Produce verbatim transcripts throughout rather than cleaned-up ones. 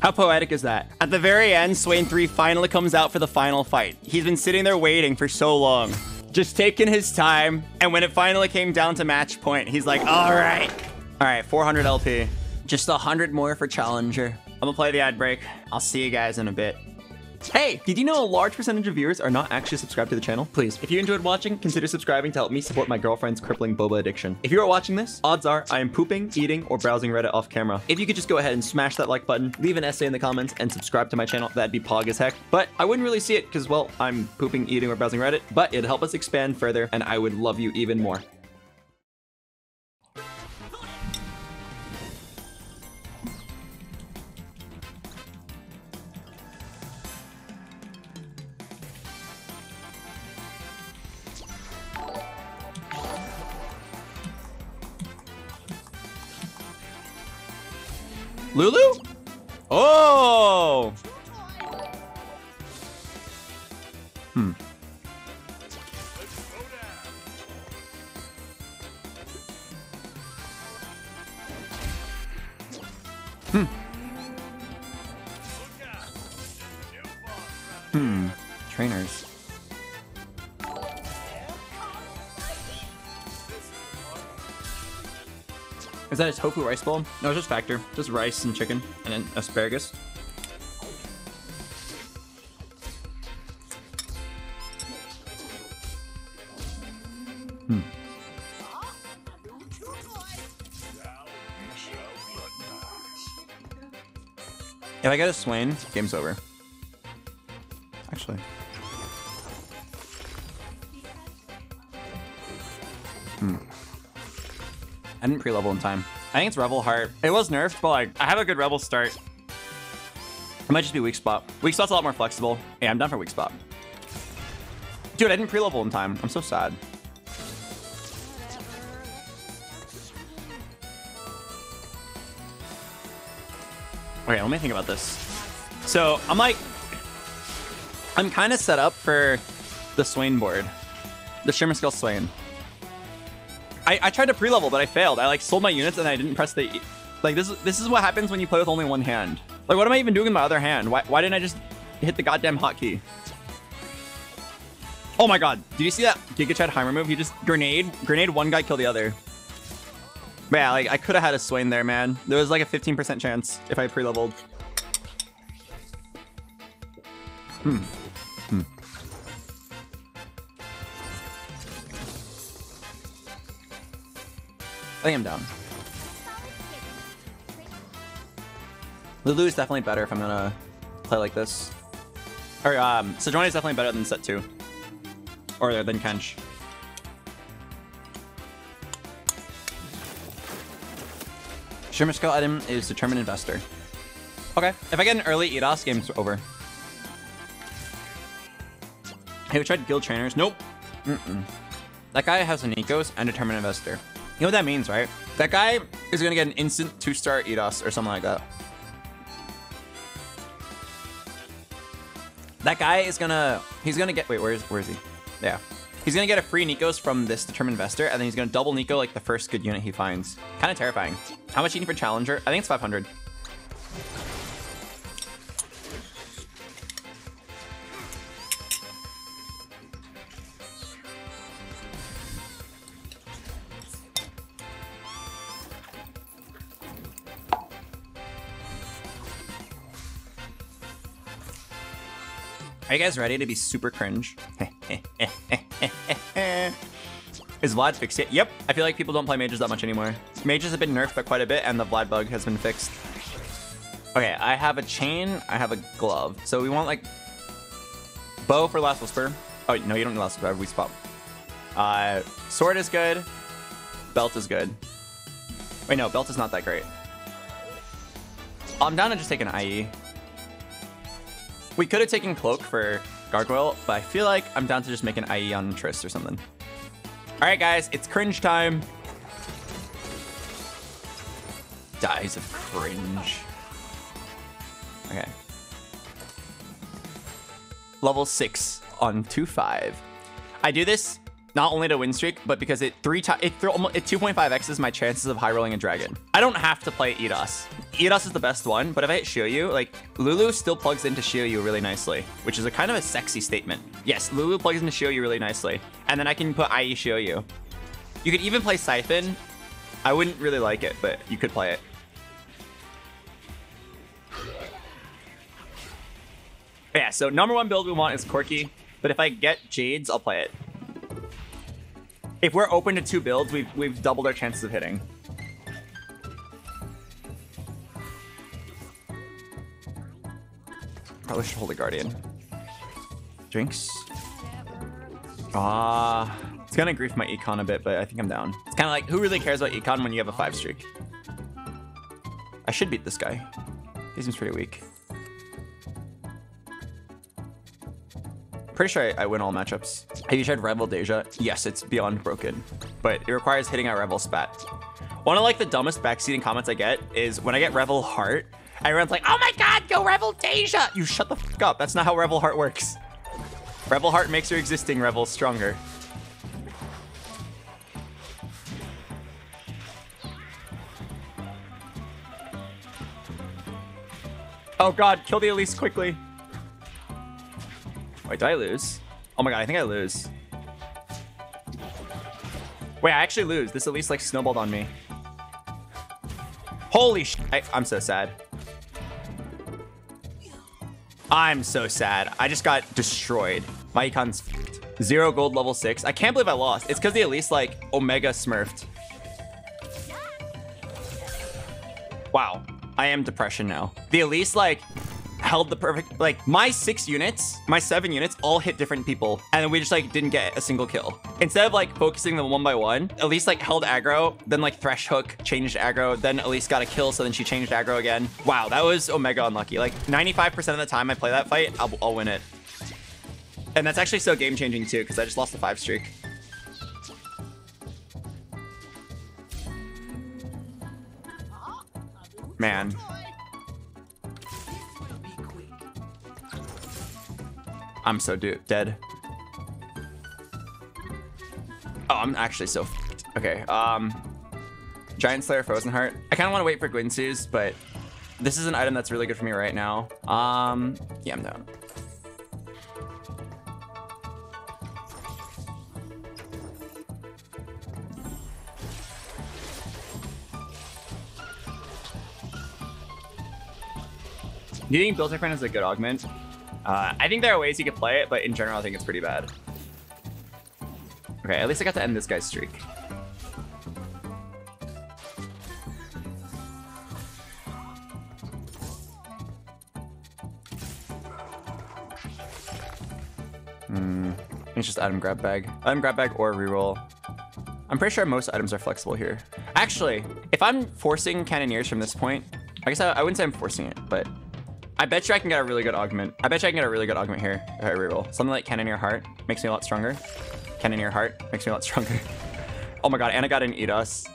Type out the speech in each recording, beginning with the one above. How poetic is that? At the very end, Swain three finally comes out for the final fight. He's been sitting there waiting for so long, just taking his time. And when it finally came down to match point, he's like, all right. All right, four hundred L P. Just one hundred more for Challenger. I'm gonna play the ad break. I'll see you guys in a bit. Hey, did you know a large percentage of viewers are not actually subscribed to the channel? Please, if you enjoyed watching, consider subscribing to help me support my girlfriend's crippling boba addiction. If you are watching this, odds are I am pooping, eating, or browsing Reddit off camera. If you could just go ahead and smash that like button, leave an essay in the comments, and subscribe to my channel, that'd be pog as heck. But I wouldn't really see it because, well, I'm pooping, eating, or browsing Reddit, but it'd help us expand further, and I would love you even more. Lulu? Oh! Hmm. Hmm. Hmm. Trainers. Is that a tofu rice bowl? No, it's just Factor. Just rice and chicken and then asparagus. Hmm. If I get a Swain, game's over. Actually. Hmm. I didn't pre-level in time. I think it's Rebel Heart. It was nerfed, but like, I have a good Rebel start. It might just be Weak Spot. Weak Spot's a lot more flexible. Yeah, I'm done for Weak Spot. Dude, I didn't pre-level in time. I'm so sad. Okay, let me think about this. So I'm like, I'm kind of set up for the Swain board. The Shimmer Skill Swain. I, I tried to pre-level, but I failed. I like sold my units and I didn't press the... Like this, this is what happens when you play with only one hand. Like what am I even doing with my other hand? Why, why didn't I just hit the goddamn hotkey? Oh my God. Did you see that GigaChad Heimer move? He just grenade, grenade one guy, kill the other. But yeah, like I could have had a Swain there, man. There was like a fifteen percent chance if I pre-leveled. Hmm. Hmm. I think I'm down. Lulu is definitely better if I'm gonna play like this. Or, um, Sejuani is definitely better than set two. Or uh, than Kench. Shimmer skill item is Determined Investor. Okay, if I get an early Eidos, game's over. Hey, we tried Guild Trainers. Nope. Mm-mm. That guy has an Nikos and Determined Investor. You know what that means, right? That guy is gonna get an instant two-star Eidos or something like that. That guy is gonna, he's gonna get, wait, where is, where is he? Yeah. He's gonna get a free Nikos from this Determined Investor, and then he's gonna double Nico like the first good unit he finds. Kind of terrifying. How much do you need for Challenger? I think it's five hundred. Are you guys ready to be super cringe? Is Vlad fixed yet? Yep. I feel like people don't play Mages that much anymore. Mages have been nerfed by quite a bit, and the Vlad bug has been fixed. Okay, I have a chain. I have a glove. So we want, like, Bow for Last Whisper. Oh, no, you don't need Last Whisper. We spot. Uh, sword is good. Belt is good. Wait, no, Belt is not that great. I'm down to just take an I E. We could have taken Cloak for Gargoyle, but I feel like I'm down to just make an I E on Trist or something. All right, guys, it's cringe time. Dies of cringe. Okay. Level six on two five. I do this not only to win streak, but because it three times it, it two point five X's my chances of high rolling a dragon. I don't have to play Eidos. Eidos is the best one, but if I hit Shiryu, like Lulu still plugs into Shiryu really nicely, which is a kind of a sexy statement. Yes, Lulu plugs into Shiryu really nicely, and then I can put I E Shiryu. You could even play Siphon. I wouldn't really like it, but you could play it. But yeah, so number one build we want is Corki, but if I get Jades, I'll play it. If we're open to two builds, we've, we've doubled our chances of hitting. Probably should hold a Guardian. Jinx. Ah, uh, it's gonna grief my Econ a bit, but I think I'm down. It's kind of like, who really cares about Econ when you have a five streak? I should beat this guy. He seems pretty weak. Pretty sure I, I win all matchups. Have you tried Rebel Deja? Yes, it's beyond broken, but it requires hitting a Rebel spat. One of like the dumbest backseating comments I get is when I get Rebel Heart, everyone's like, oh my God, go Rebel Deja. You shut the fuck up. That's not how Rebel Heart works. Rebel Heart makes your existing Rebel stronger. Oh God, kill the Elise quickly. Wait, did I lose? Oh my God, I think I lose. Wait, I actually lose. This at least like snowballed on me. Holy sh! I, I'm so sad. I'm so sad. I just got destroyed. My Econ's f***ed. Zero gold level six. I can't believe I lost. It's because the Elise like Omega smurfed. Wow, I am depression now. The Elise like held the perfect, like my six units, my seven units all hit different people. And then we just like didn't get a single kill. Instead of like focusing them one by one, Elise like held aggro, then like Thresh Hook changed aggro, then Elise got a kill. So then she changed aggro again. Wow, that was Omega unlucky. Like ninety-five percent of the time I play that fight, I'll, I'll win it. And that's actually so game changing too, because I just lost the five streak. Man. I'm so dude dead. Oh, I'm actually so f***ed. Okay, um, Giant Slayer, Frozen Heart. I kind of want to wait for Gwinsu's, but this is an item that's really good for me right now. Um, yeah, I'm down. Do you think Build Different is a good augment? Uh, I think there are ways you could play it, but in general, I think it's pretty bad. Okay, at least I got to end this guy's streak. Hmm, it's just item grab bag. Item grab bag or reroll. I'm pretty sure most items are flexible here. Actually, if I'm forcing Cannoneers from this point, I guess I, I wouldn't say I'm forcing it, but I bet you I can get a really good augment. I bet you I can get a really good augment here. All right, reroll. Something like Cannoneer Heart makes me a lot stronger. Cannoneer Heart makes me a lot stronger. Oh my God, Anna got an Eidos.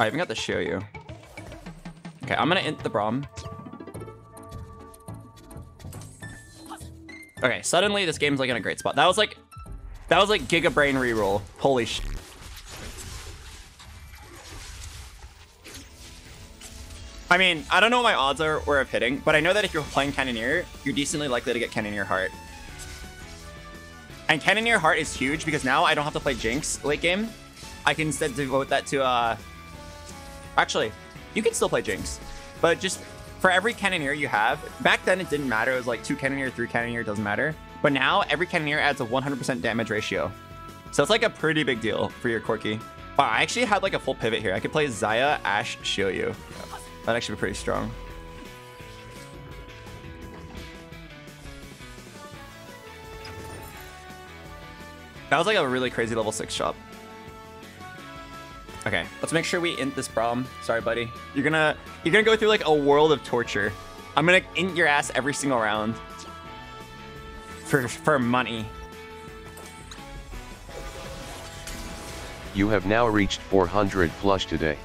I even got the Shiryu. Okay, I'm gonna int the Braum. Okay, suddenly this game's like in a great spot. That was like, that was like Giga Brain reroll. Holy sh! I mean, I don't know what my odds are where of hitting, but I know that if you're playing Cannoneer, you're decently likely to get Cannoneer Heart. And Cannoneer Heart is huge because now I don't have to play Jinx late game. I can instead devote that to, uh, actually, you can still play Jinx, but just for every Cannoneer you have, back then it didn't matter. It was like two Cannoneer, three Cannoneer, doesn't matter. But now every Cannoneer adds a one hundred percent damage ratio. So it's like a pretty big deal for your Corki. Wow, I actually had like a full pivot here. I could play Zaya, Ashe, Shiryu. That'd actually be pretty strong. That was like a really crazy level six shop. Okay, let's make sure we int this problem. Sorry, buddy. You're gonna you're gonna go through like a world of torture. I'm gonna int your ass every single round. For for money. You have now reached four hundred flush today.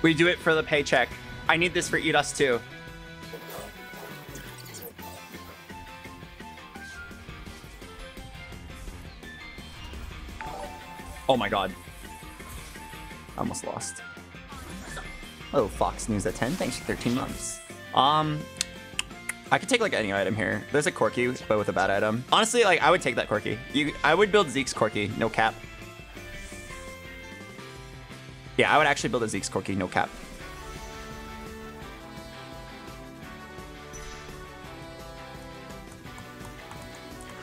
We do it for the paycheck. I need this for Eidos too. Oh my god. I almost lost. Oh, Fox News at ten. Thanks for thirteen months. Um, I could take like any item here. There's a Corki, but with a bad item. Honestly, like I would take that Corki. You, I would build Zeke's Corki, no cap. Yeah, I would actually build a Zeke's Corki, no cap.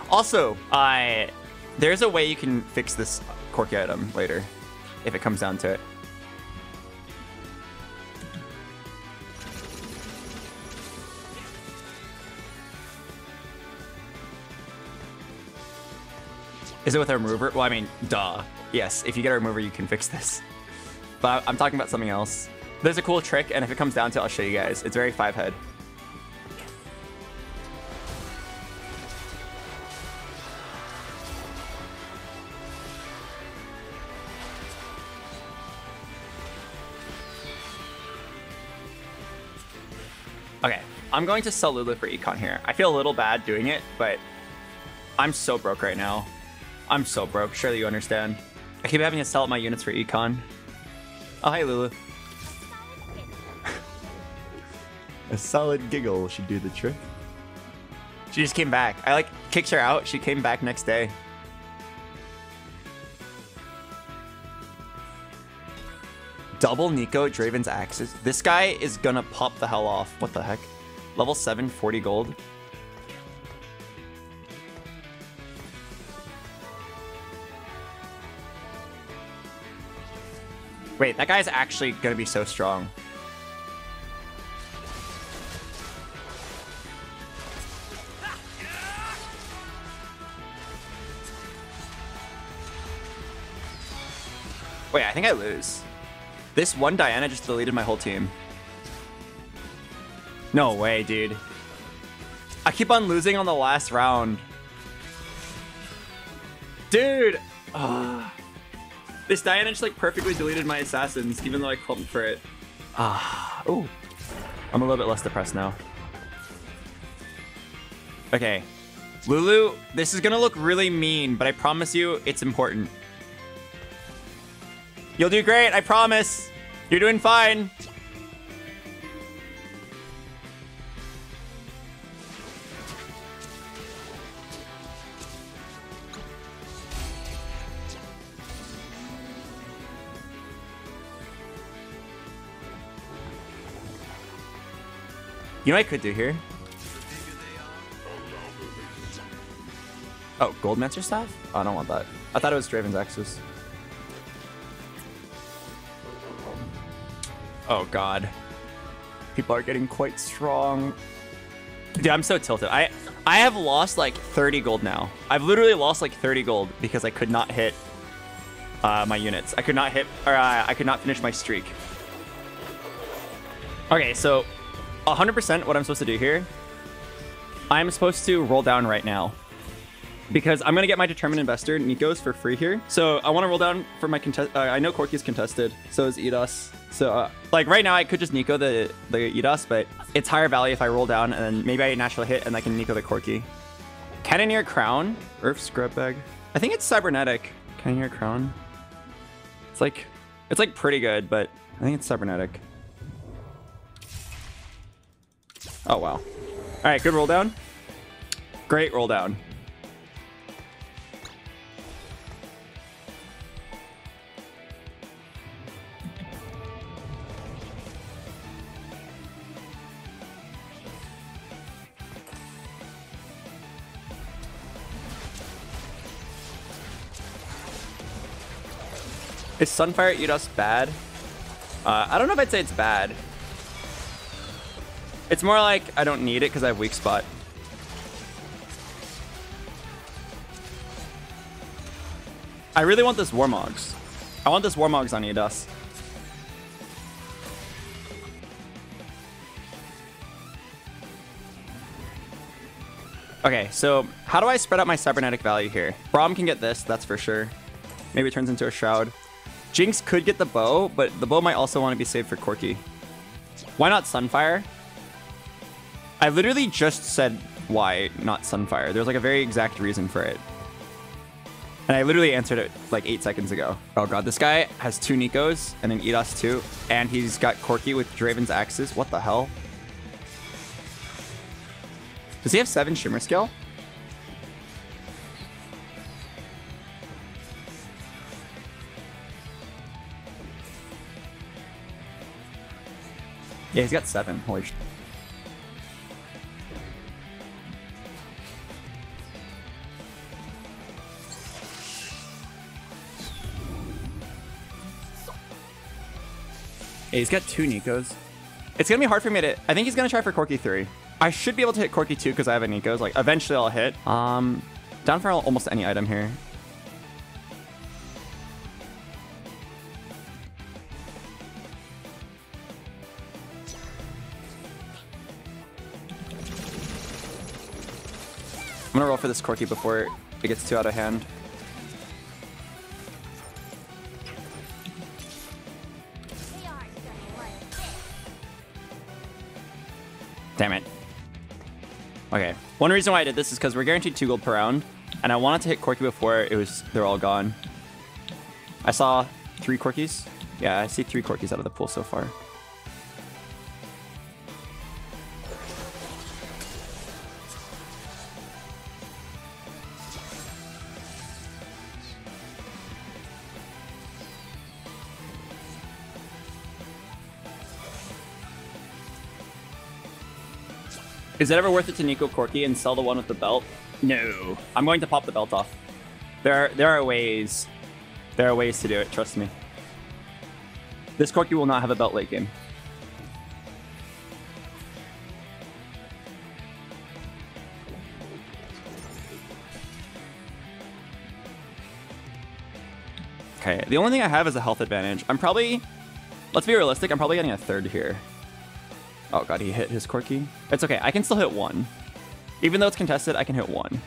Also, I uh, there's a way you can fix this Corki item later, if it comes down to it. Is it with a remover? Well, I mean, duh. Yes, if you get a remover, you can fix this. But I'm talking about something else. There's a cool trick, and if it comes down to it, I'll show you guys. It's very five head. Okay, I'm going to sell Lulu for econ here. I feel a little bad doing it, but I'm so broke right now. I'm so broke. Surely you understand. I keep having to sell up my units for econ. Oh, hi, Lulu. A solid giggle should do the trick. She just came back. I like kicked her out. She came back next day. Double Nico Draven's Axes. This guy is gonna pop the hell off. What the heck? Level seven, forty gold. Wait, that guy's actually gonna be so strong. Wait, I think I lose. This one Diana just deleted my whole team. No way, dude. I keep on losing on the last round. Dude! Ugh. This Diana just like perfectly deleted my assassins, even though I clumped for it. Ah, ooh. I'm a little bit less depressed now. Okay. Lulu, this is gonna look really mean, but I promise you it's important. You'll do great, I promise. You're doing fine. You know what I could do here? Oh, Goldmancer Staff? Oh, I don't want that. I thought it was Draven's Axis. Oh god. People are getting quite strong. Dude, I'm so tilted. I I have lost like thirty gold now. I've literally lost like thirty gold because I could not hit uh, my units. I could not hit, or uh, I could not finish my streak. Okay, so one hundred percent what I'm supposed to do here, I'm supposed to roll down right now because I'm going to get my Determined Investor, Nico's, for free here. So I want to roll down for my contest. Uh, I know Corki's contested, so is Eidos. So uh, like right now I could just Nico the, the Eidos, but it's higher value if I roll down and then maybe I natural hit and I can Nico the Corki. Cannoneer Crown, Earth Scrub Bag. I think it's Cybernetic. Cannoneer Crown. It's like, it's like pretty good, but I think it's Cybernetic. Oh, wow. All right, good roll down. Great roll down. Is Sunfire Eidos bad? Uh, I don't know if I'd say it's bad. It's more like I don't need it because I have weak spot. I really want this Warmogs. I want this Warmogs on Eidos. Okay, so how do I spread out my cybernetic value here? Braum can get this, that's for sure. Maybe it turns into a shroud. Jinx could get the bow, but the bow might also want to be saved for Corki. Why not Sunfire? I literally just said why not Sunfire. There's like a very exact reason for it. And I literally answered it like eight seconds ago. Oh god, this guy has two Nikos and an Eidos too. And he's got Corki with Draven's Axes. What the hell? Does he have seven Shimmer Skill? Yeah, he's got seven. Holy shit. Yeah, he's got two Nikos. It's gonna be hard for me to... I think he's gonna try for Corki three. I should be able to hit Corki two because I have a Nikos. Like, eventually I'll hit. Um, down for almost any item here. I'm gonna roll for this Corki before it gets too out of hand. Damn it. Okay, one reason why I did this is because we're guaranteed two gold per round, and I wanted to hit Corki before it was they're all gone. I saw three Corkis. Yeah, I see three Corkis out of the pool so far. Is it ever worth it to Nico Corki and sell the one with the belt? No. I'm going to pop the belt off. There are, there are ways. There are ways to do it, trust me. This Corki will not have a belt late game. Okay, the only thing I have is a health advantage. I'm probably, let's be realistic, I'm probably getting a third here. Oh god, he hit his Corki. It's okay, I can still hit one. Even though it's contested, I can hit one.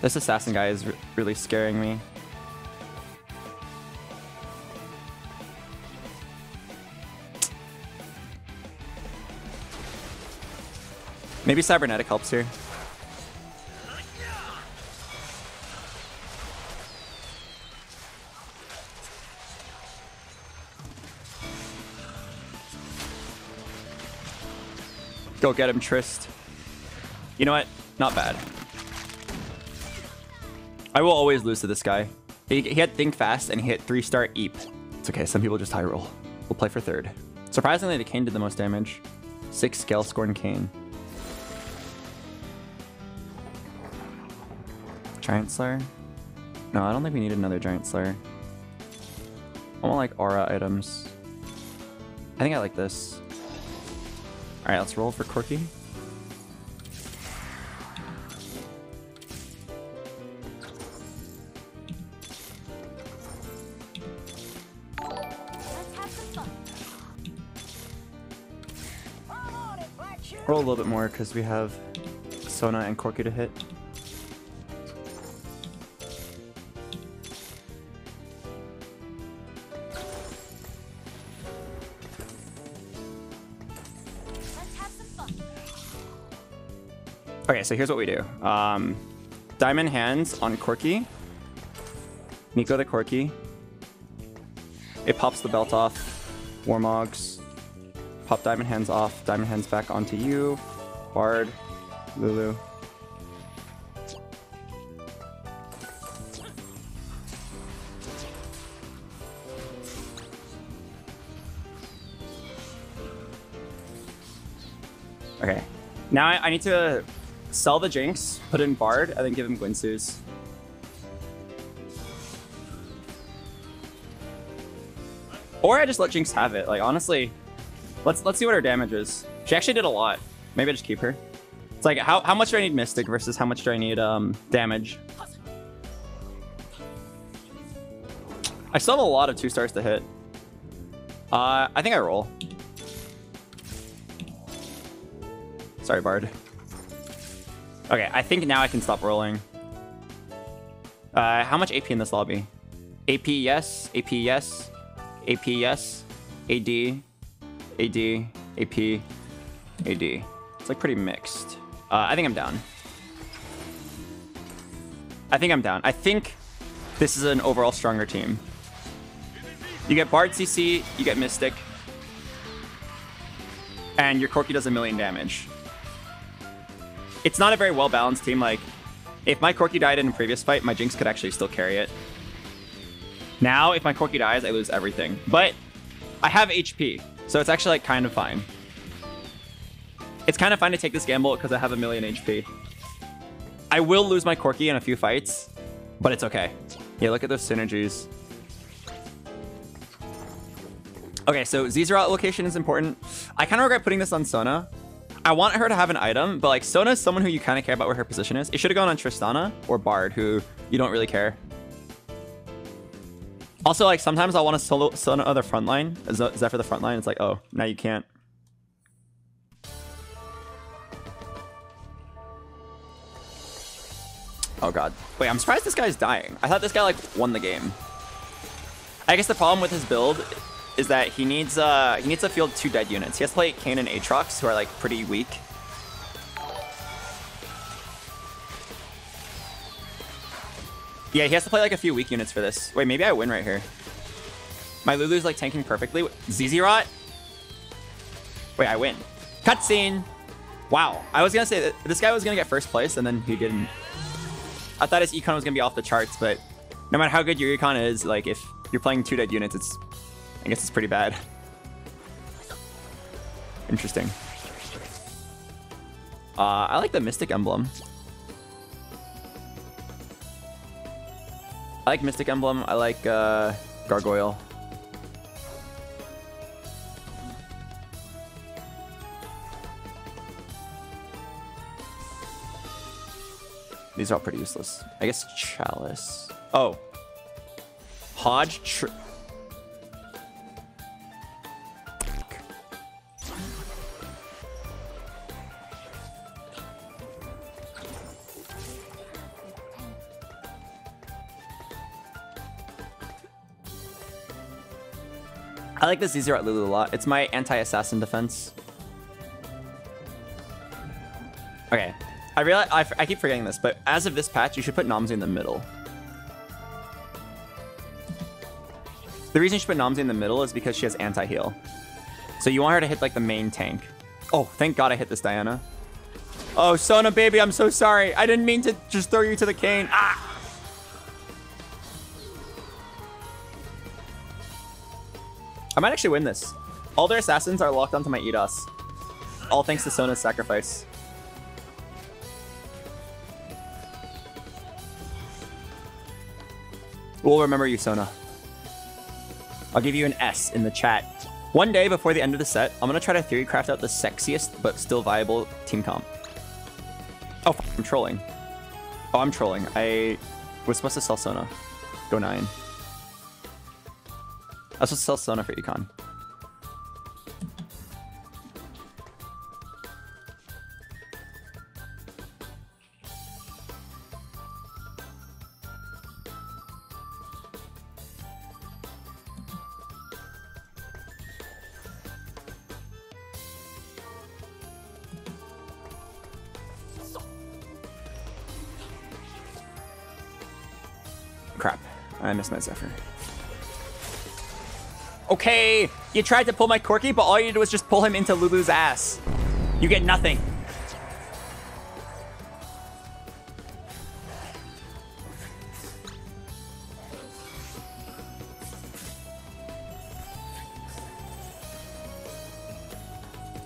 This assassin guy is re really scaring me. Maybe cybernetic helps here. Go get him, Trist. You know what? Not bad. I will always lose to this guy. He, he had Think Fast and he hit three star Eep. It's okay, some people just high roll. We'll play for third. Surprisingly, the Kane did the most damage. Six scale scorn Kane. Giant Slayer? No, I don't think we need another Giant Slayer. I want like aura items. I think I like this. All right, let's roll for Corki. Roll a little bit more because we have Sona and Corki to hit. Okay, so here's what we do. Um, Diamond Hands on Corki. Nico the Corki. It pops the belt off. Warmogs. Pop Diamond Hands off. Diamond Hands back onto you. Bard. Lulu. Okay. Now I, I need to... sell the Jinx, put in Bard, and then give him Gwinsu's. Or I just let Jinx have it. Like honestly, let's let's see what her damage is. She actually did a lot. Maybe I just keep her. It's like how how much do I need Mystic versus how much do I need um damage? I still have a lot of two stars to hit. Uh, I think I roll. Sorry, Bard. Okay, I think now I can stop rolling. Uh, how much A P in this lobby? A P, yes. A P, yes. A P, yes. A D. A D. A P. A D. It's like pretty mixed. Uh, I think I'm down. I think I'm down. I think this is an overall stronger team. You get Bard C C, you get Mystic, and your Corki does a million damage. It's not a very well-balanced team. Like, if my Corki died in a previous fight, my Jinx could actually still carry it. Now, if my Corki dies, I lose everything. But I have H P, so it's actually like kind of fine. It's kind of fine to take this gamble because I have a million H P. I will lose my Corki in a few fights, but it's okay. Yeah, look at those synergies. Okay, so Zezerot location is important. I kind of regret putting this on Sona. I want her to have an item, but like Sona is someone who you kind of care about where her position is. It should have gone on Tristana or Bard, who you don't really care. Also, like sometimes I want to solo Sona the front line. Zephyr the front line. It's like, oh, now you can't. Oh god. Wait, I'm surprised this guy's dying. I thought this guy like won the game. I guess the problem with his build is that he needs uh he needs to field two dead units. He has to play Kayn and Aatrox, who are like pretty weak. Yeah, he has to play like a few weak units for this. Wait, maybe I win right here. My Lulu's like tanking perfectly. Zezerot? Wait, I win. Cutscene! Wow, I was gonna say that this guy was gonna get first place and then he didn't. I thought his econ was gonna be off the charts, but no matter how good your econ is, like if you're playing two dead units, it's I guess it's pretty bad. Interesting. Uh, I like the Mystic Emblem. I like Mystic Emblem. I like uh, Gargoyle. These are all pretty useless. I guess Chalice. Oh. Hodge Tr... I like this Zezerot Lulu a lot. It's my anti-assassin defense. Okay, I realize I, I keep forgetting this, but as of this patch, you should put Namzi in the middle. The reason you should put Namzi in the middle is because she has anti-heal. So you want her to hit like the main tank. Oh, thank God I hit this Diana. Oh, Sona baby, I'm so sorry. I didn't mean to just throw you to the cane. Ah! I might actually win this. All their assassins are locked onto my Eidos. All thanks to Sona's sacrifice. We'll remember you, Sona. I'll give you an S in the chat. One day before the end of the set, I'm gonna try to theory craft out the sexiest but still viable team comp. Oh, f I'm trolling. Oh, I'm trolling. I was supposed to sell Sona. Go nine. I was supposed to sell Sona for econ. Crap. I missed my Zephyr. Okay, you tried to pull my Corki, but all you did was just pull him into Lulu's ass. You get nothing.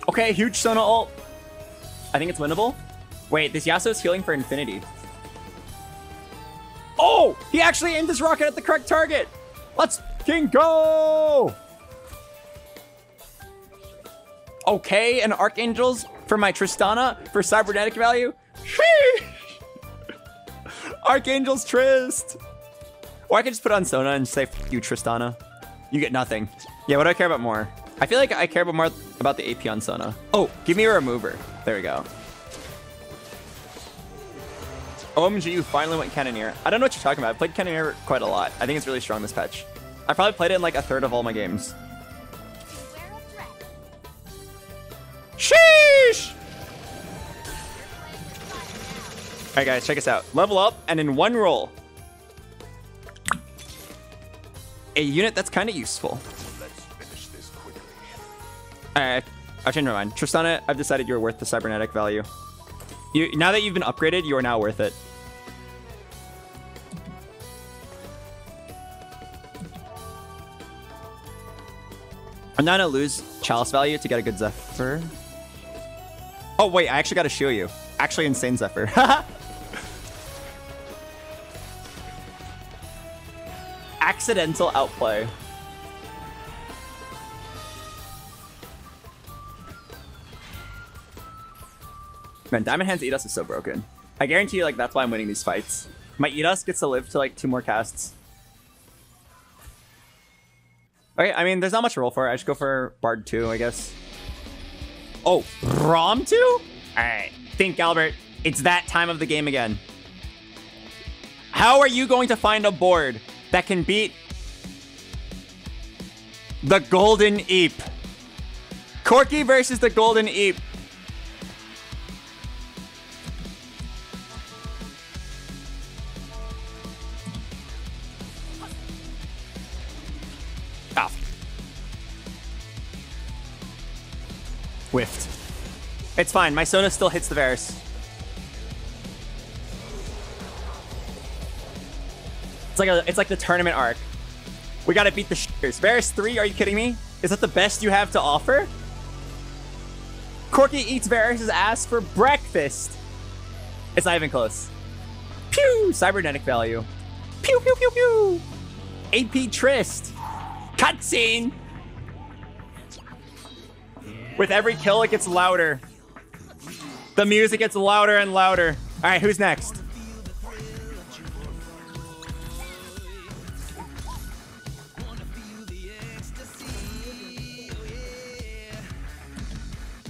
Okay, huge Sona ult. I think it's winnable. Wait, this Yasuo's healing for infinity. Oh, he actually aimed his rocket at the correct target. Let's go! Okay, and Archangels for my Tristana for cybernetic value. Archangels Trist! Or I could just put on Sona and say, F you, Tristana. You get nothing. Yeah, what do I care about more? I feel like I care about more about the A P on Sona. Oh, give me a Remover. There we go. O M G, you finally went Cannoneer. I don't know what you're talking about. I've played Cannoneer quite a lot. I think it's really strong this patch. I probably played it in like a third of all my games. Sheesh! Alright guys, check us out. Level up, and in one roll, a unit that's kind of useful. Let's finish this quickly. Alright, I've changed my mind. Tristana, I've decided you're worth the cybernetic value. You, now that you've been upgraded, you are now worth it. I'm not gonna lose Chalice value to get a good Zephyr. Oh wait, I actually gotta shield you. Actually insane Zephyr. Accidental outplay. Man, Diamond Hands Eidos is so broken. I guarantee you, like, that's why I'm winning these fights. My Eidos gets to live to, like, two more casts. Okay, I mean, there's not much to roll for. I just go for Bard two, I guess. Oh, Rom two? Alright, think, Albert. It's that time of the game again. How are you going to find a board that can beat the Golden Eep? Corki versus the Golden Eep. Whiffed. It's fine. My Sona still hits the Varus. It's like a, it's like the tournament arc. We gotta beat the shitters. Varus three? Are you kidding me? Is that the best you have to offer? Corki eats Varus's ass for breakfast. It's not even close. Pew! Cybernetic value. Pew pew pew pew. A P Trist. Cutscene. With every kill, it gets louder. The music gets louder and louder. All right, who's next?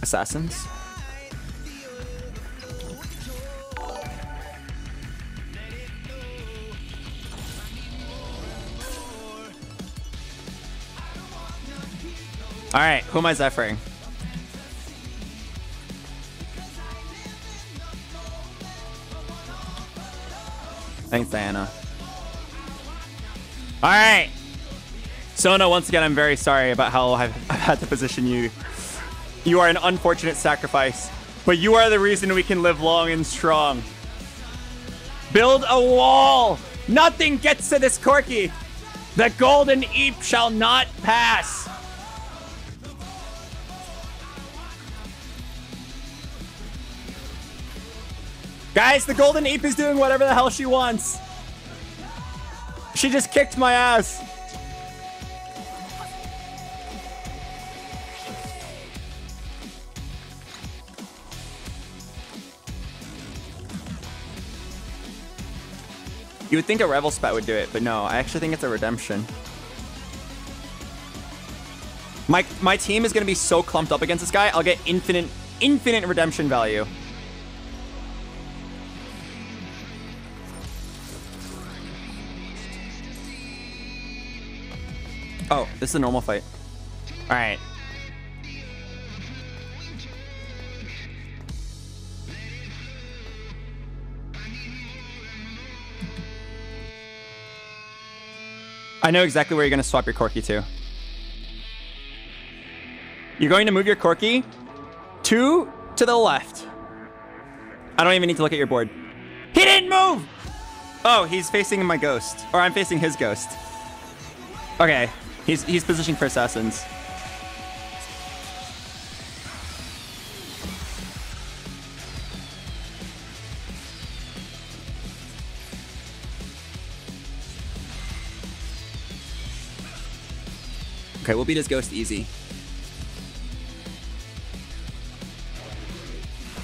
Assassins. All right, who am I Zephyring? Thanks, Diana. All right. Sona, once again, I'm very sorry about how I've, I've had to position you. You are an unfortunate sacrifice, but you are the reason we can live long and strong. Build a wall. Nothing gets to this Corki. The Golden Eep shall not pass. Guys, the Golden Eep is doing whatever the hell she wants. She just kicked my ass. You would think a Rebel spot would do it, but no, I actually think it's a redemption. My, my team is going to be so clumped up against this guy, I'll get infinite, infinite redemption value. Oh, this is a normal fight. All right. I know exactly where you're going to swap your Corki to. You're going to move your Corki two to the left. I don't even need to look at your board. He didn't move! Oh, he's facing my ghost. Or I'm facing his ghost. Okay. He's, he's positioning for assassins. Okay, we'll beat his ghost easy.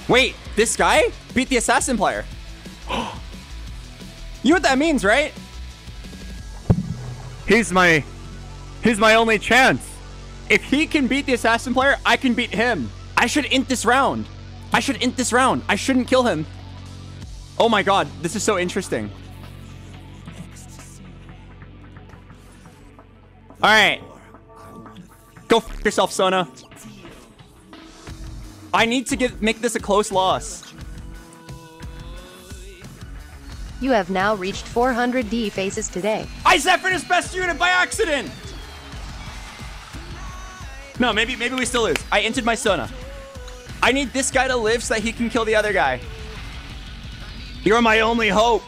Wait, this guy beat the assassin player. You know what that means, right? He's my... He's my only chance. If he can beat the assassin player, I can beat him. I should int this round. I should int this round. I shouldn't kill him. Oh my god, this is so interesting. Alright. Go f*** yourself, Sona. I need to get, make this a close loss. You have now reached four hundred D faces today. I Zephyr his best unit by accident! No, maybe maybe we still lose. I entered my Sona. I need this guy to live so that he can kill the other guy. You're my only hope.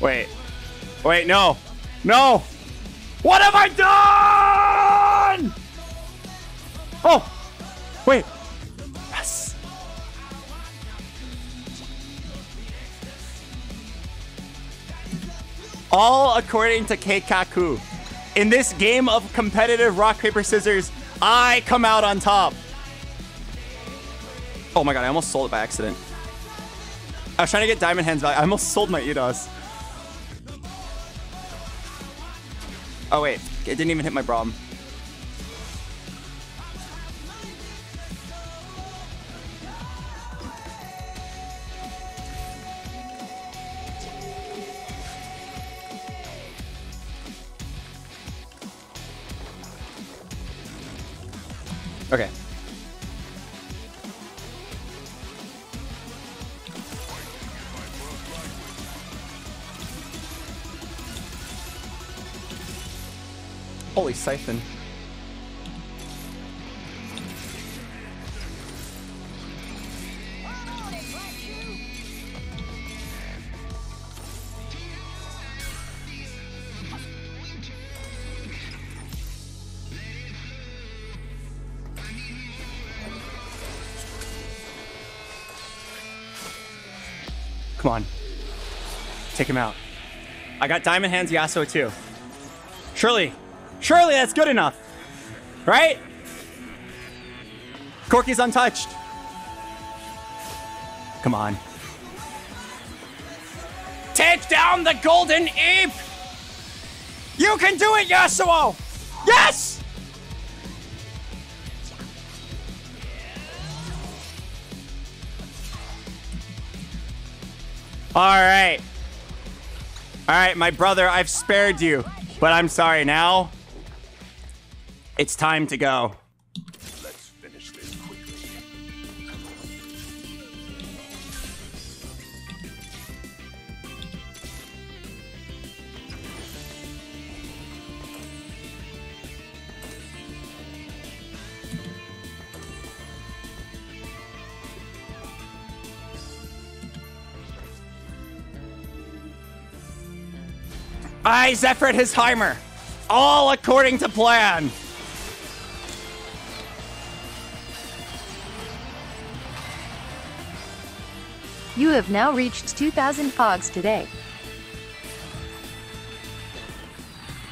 Wait. Wait, no. No! What have I done? Oh! Wait. Yes. All according to Keikaku. In this game of competitive rock, paper, scissors, I come out on top. Oh my god, I almost sold it by accident. I was trying to get Diamond Hands back. I almost sold my Eidos. Oh wait, it didn't even hit my Braum. Okay. Holy siphon. Come on. Take him out. I got Diamond Hands Yasuo too. Surely. Surely that's good enough, right? Corki's untouched. Come on. Take down the Golden Eep! You can do it, Yasuo! Yes! All right. All right, my brother, I've spared you, but I'm sorry now. It's time to go. Let's finish this quickly. I Zephyred his Heimer. All according to plan. You have now reached two thousand pogs today.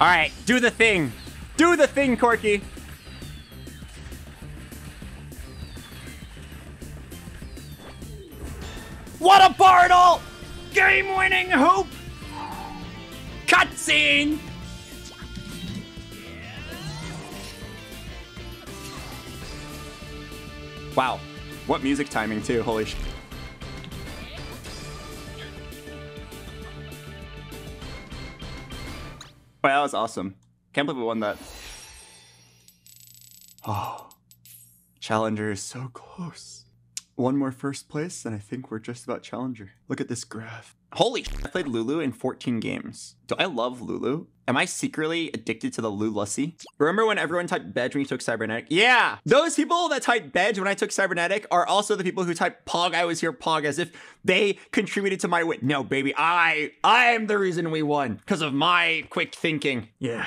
All right, do the thing. Do the thing, Corki. What a Bardle! Game-winning hoop! Cutscene! Wow, what music timing too, holy shit. Wow, that was awesome. Can't believe we won that. Oh, Challenger is so close. One more first place, and I think we're just about Challenger. Look at this graph. Holy shit, I played Lulu in fourteen games. Do I love Lulu? Am I secretly addicted to the Lulu Lussie? Remember when everyone typed Bedge when you took Cybernetic? Yeah! Those people that typed Bedge when I took Cybernetic are also the people who typed Pog, I was here, Pog, as if they contributed to my win. No, baby, I, I am the reason we won, because of my quick thinking. Yeah.